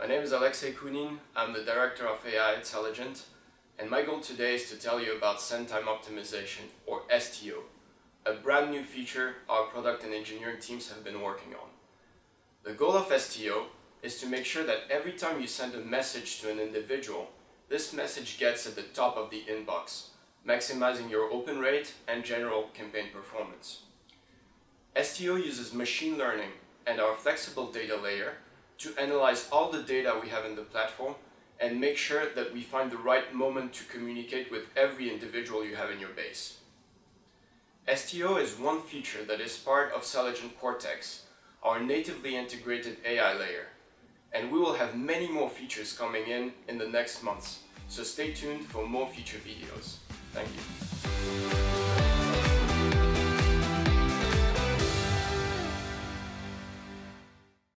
My name is Alexey Kunin. I'm the director of AI Intelligent, and my goal today is to tell you about Send Time Optimization, or STO, a brand new feature our product and engineering teams have been working on. The goal of STO is to make sure that every time you send a message to an individual, this message gets at the top of the inbox, maximizing your open rate and general campaign performance. STO uses machine learning and our flexible data layer to analyze all the data we have in the platform and make sure that we find the right moment to communicate with every individual you have in your base. STO is one feature that is part of Selligent Cortex, our natively integrated AI layer, and we will have many more features coming in the next months, so stay tuned for more future videos. Thank you.